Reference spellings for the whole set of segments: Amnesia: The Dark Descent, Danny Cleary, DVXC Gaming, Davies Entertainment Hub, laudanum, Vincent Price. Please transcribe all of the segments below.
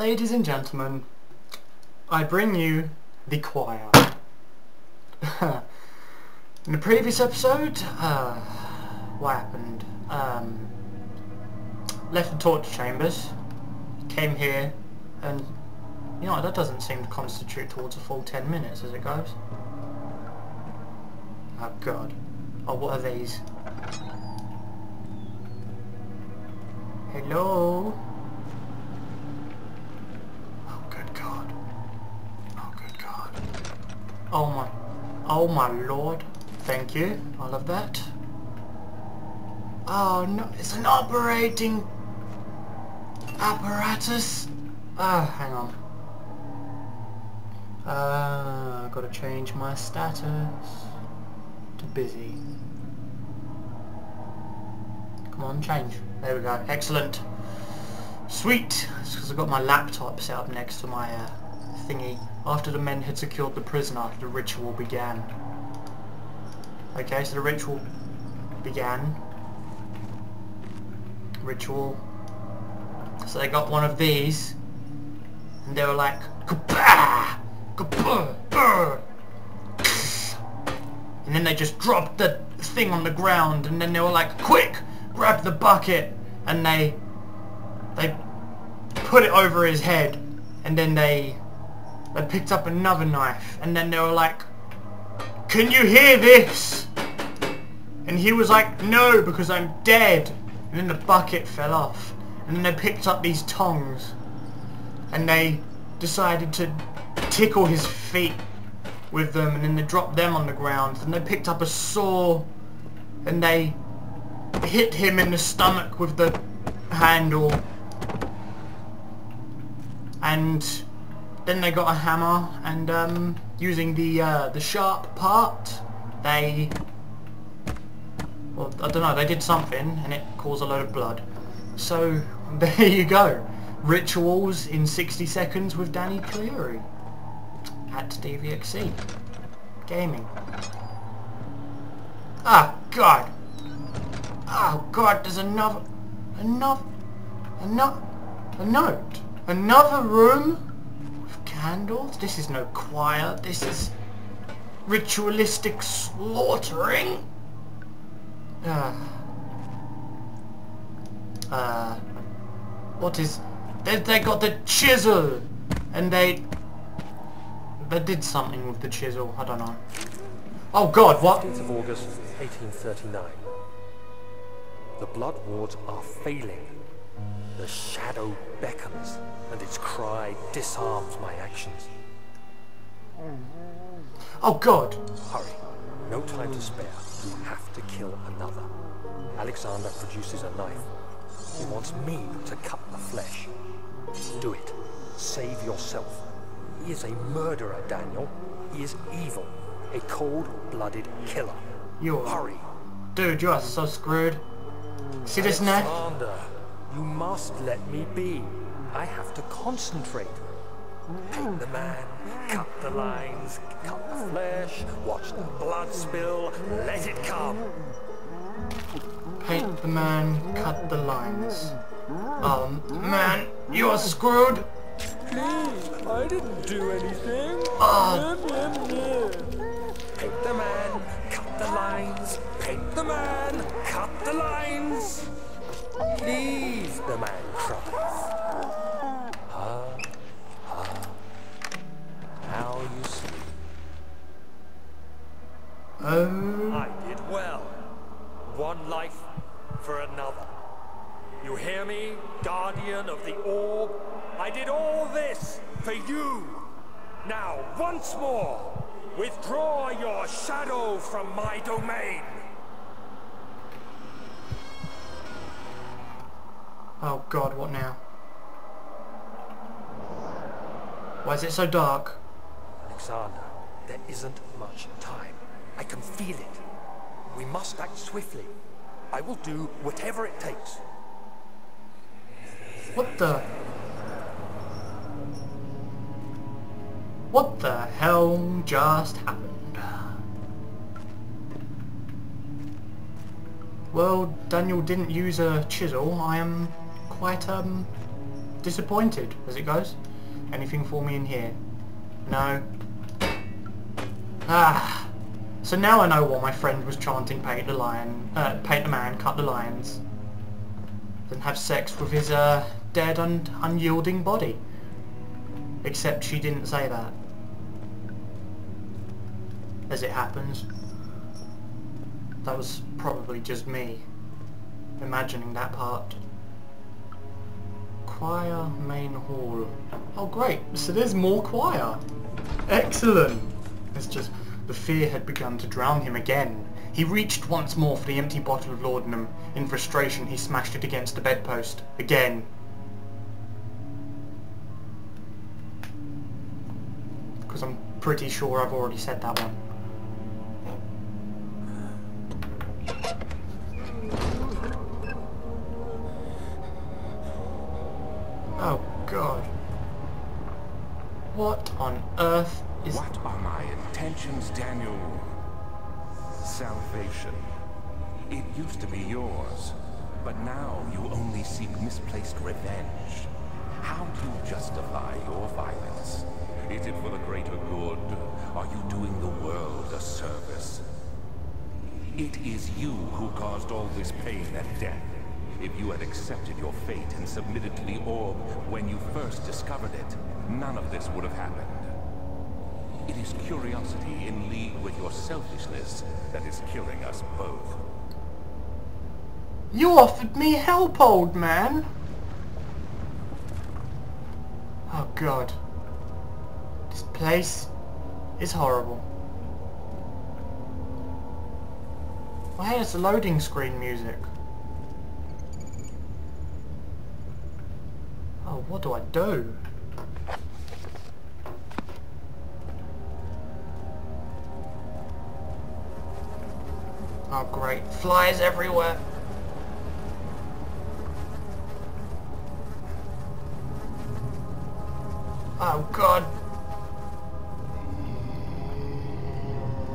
Ladies and gentlemen, I bring you the choir. In the previous episode, what happened? Left the torture chambers, came here, and you know, that doesn't seem to constitute towards a full 10 minutes as it goes. Oh god. Oh, what are these? Hello? Oh good god. Oh good god. Oh my lord. Thank you. I love that. Oh no, it's an operating apparatus. Hang on. I've got to change my status to busy. Come on, change. There we go. Excellent. Sweet. It's because I've got my laptop set up next to my thingy. After the men had secured the prisoner, the ritual began. Okay, so the ritual began. Ritual. So they got one of these, and they were like, "Kabah! Kabah! Burr!" And then they just dropped the thing on the ground, and then they were like, "Quick! Grab the bucket!" And they put it over his head, and then they picked up another knife, and then they were like, "Can you hear this?" And he was like, "No, because I'm dead." And then the bucket fell off. And then they picked up these tongs. And they decided to tickle his feet with them. And then they dropped them on the ground. And they picked up a saw. And they hit him in the stomach with the handle. And then they got a hammer. And using the sharp part, they... Well, I don't know, they did something and it caused a load of blood. So, there you go. Rituals in 60 seconds with Danny Cleary. At DVXC Gaming. Ah, god. Oh god, there's another note. Another room with candles. This is no choir. This is ritualistic slaughtering. What is... They got the chisel! And they did something with the chisel, I don't know. Oh god, what? 15th of August, 1839. The blood wards are failing. The shadow beckons, and its cry disarms my actions. Oh god! Hurry. No time to spare. You have to kill another. Alexander produces a knife. He wants me to cut the flesh. Do it. Save yourself. He is a murderer, Daniel. He is evil. A cold-blooded killer. Hurry. Dude, you are so screwed. See this neck? Alexander, you must let me be. I have to concentrate. Paint the man, cut the lines, cut the flesh, watch the blood spill, let it come. Paint the man, cut the lines. Man, you are screwed. Please, I didn't do anything. Paint the man, cut the lines, paint the man, cut the lines. Please, the man cries. How you sleep. I did well. One life for another. You hear me, guardian of the orb? I did all this for you. Now, once more, withdraw your shadow from my domain. Oh god, what now? Why is it so dark? Alexander, there isn't much time. I can feel it. We must act swiftly. I will do whatever it takes. What the? What the hell just happened? Well, Daniel didn't use a chisel. I am quite disappointed as it goes. Anything for me in here? No. Ah. So now I know why my friend was chanting paint the man, cut the lions, and have sex with his dead and unyielding body. Except she didn't say that. As it happens, that was probably just me imagining that part. Choir main hall. Oh great, so there's more choir. Excellent. It's just the fear had begun to drown him again. He reached once more for the empty bottle of laudanum. In frustration he smashed it against the bedpost. Again. Because I'm pretty sure I've already said that one. Oh God. What on earth is... What are my intentions, Daniel? Salvation. It used to be yours, but now you only seek misplaced revenge. How do you justify your violence? Is it for the greater good? Are you doing the world a service? It is you who caused all this pain and death. If you had accepted your fate and submitted to the orb when you first discovered it, none of this would have happened. It is curiosity in league with your selfishness that is killing us both. You offered me help, old man! Oh God. This place is horrible. Where's the loading screen music? Oh, what do I do? Oh great, flies everywhere! Oh God!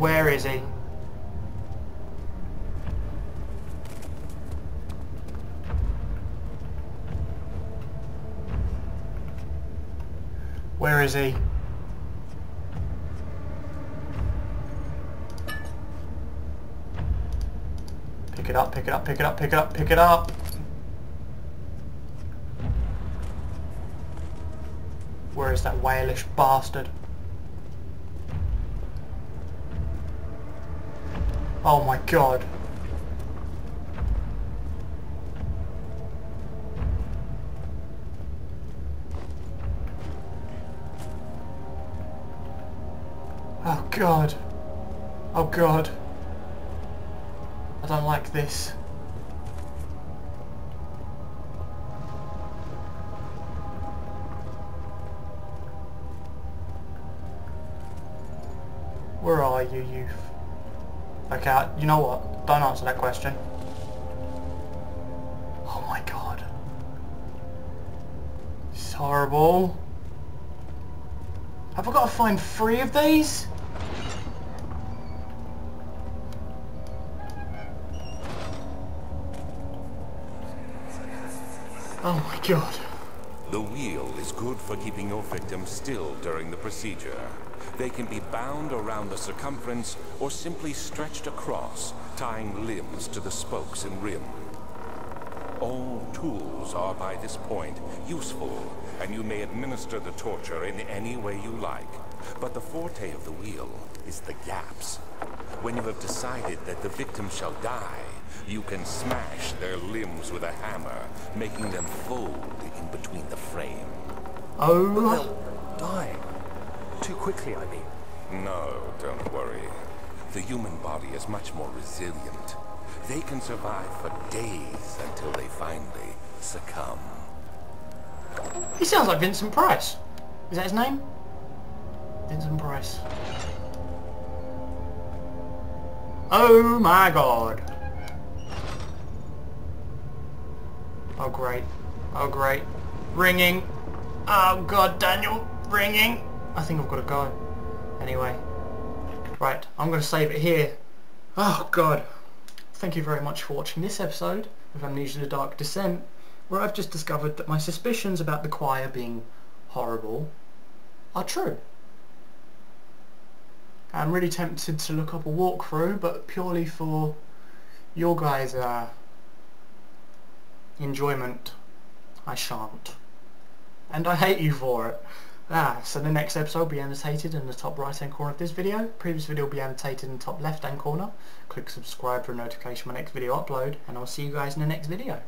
Where is he? Where is he? Pick it up, pick it up, pick it up, pick it up, pick it up! Where is that whalish bastard? Oh my God! Oh God! Oh God! I don't like this. Where are you, youth? Okay, you know what? Don't answer that question. Oh my God. This is horrible. Have I got to find 3 of these? Oh my God. The wheel is good for keeping your victim still during the procedure. They can be bound around the circumference or simply stretched across, tying limbs to the spokes and rim. All tools are by this point useful, and you may administer the torture in any way you like. But the forte of the wheel is the gaps. When you have decided that the victim shall die, you can smash their limbs with a hammer, making them fold in between the frame. Oh, they'll die. Too quickly, I mean. No, don't worry. The human body is much more resilient. They can survive for days until they finally succumb. He sounds like Vincent Price. Is that his name? Vincent Price. Oh my God. Oh great. Oh great. Ringing. Oh God, Daniel. Ringing. I think I've got to go. Anyway. Right, I'm going to save it here. Oh God. Thank you very much for watching this episode of Amnesia: The Dark Descent. where I've just discovered that my suspicions about The Choir being horrible are true. I'm really tempted to look up a walkthrough, but purely for your guys' enjoyment, I shan't. And I hate you for it. So the next episode will be annotated in the top right hand corner of this video. Previous video will be annotated in the top left hand corner. Click subscribe for a notification of my next video upload, and I'll see you guys in the next video.